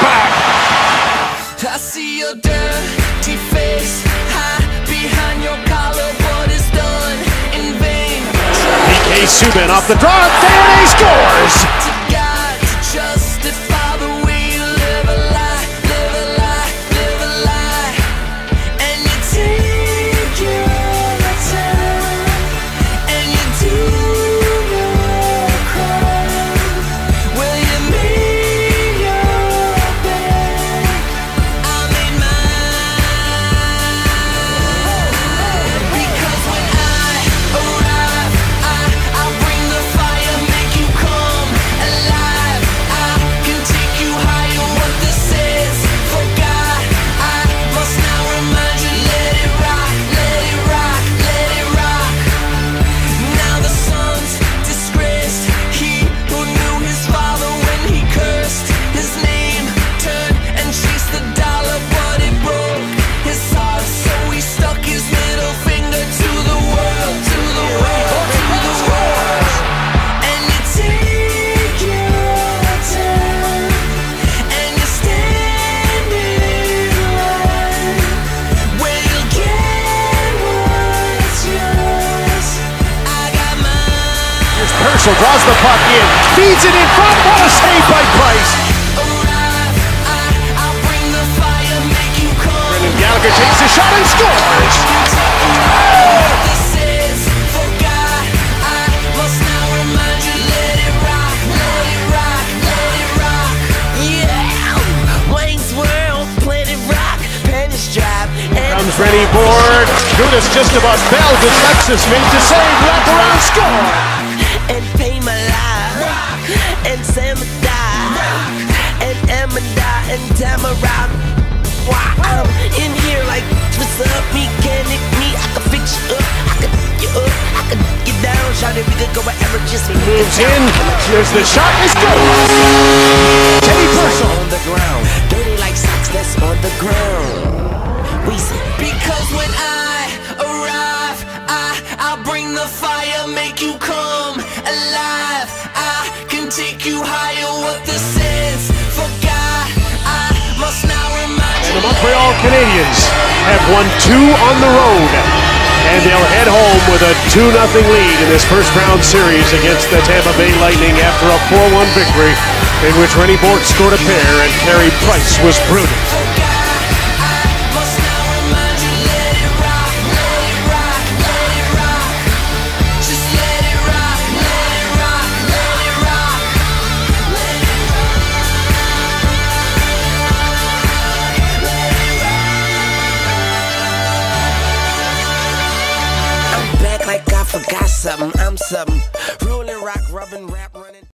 back. I see your dirty face, hide behind your collar. What is done in vain? P. K. Subban off the draw, and he scores. To God to justify the way you live a lie, live a lie, live a lie, and you take your time, and you do your crime. Will you make your bed? I made mine, because when I arrive, I bring the fire, make you come alive. I can take you higher. What this is for God, I must now remind you. Let it rock, let it rock, let it rock. Now the son's disgraced. He who knew his father when he cursed his name turned and chased the dollar, but it broke his heart. So he stuck his middle finger to the world, to the world, to the world. And you take your time, and you stand in line, where you'll get what's yours. I got mine. Purcell draws the puck in, feeds it in front. What a save by Price! Arrive, I bring the fire, make you come. Brendan Gallagher takes a shot and scores. This is for God. I must now remind you. Let it rock, let it rock, let it rock. Yeah, Wayne's World, Planet Rock, Penny's Drive, and Comes Rene Bourque. Gudas just about fell. Alexis made the save. Wraparound score. and pay my life, and Sam and Tamara. Wow, I'm in here like what's up, mechanic me. I can fix you up, I can f you up, I can get down, shout it, we could go wherever, just moves in. Here's the shot, it's good. Teddy Purcell on the ground, dirty like socks that's on the ground. We said, because when I arrive, I bring the fire, make you come alive. I can take you higher. What this is for God, I must now remind you. The Montreal Canadiens have won 2 on the road, and they'll head home with a 2-0 lead in this first round series against the Tampa Bay Lightning after a 4-1 victory in which Rene Bourque scored a pair and Carey Price was brutal. For God, I must now remind you. Let it rock, let it rock, let it rock. Just let it rock, let it rock, let it rock. Let it rock, let it rock. I'm back like I forgot something. I'm something. Rolling rock, rubbing, rap, running.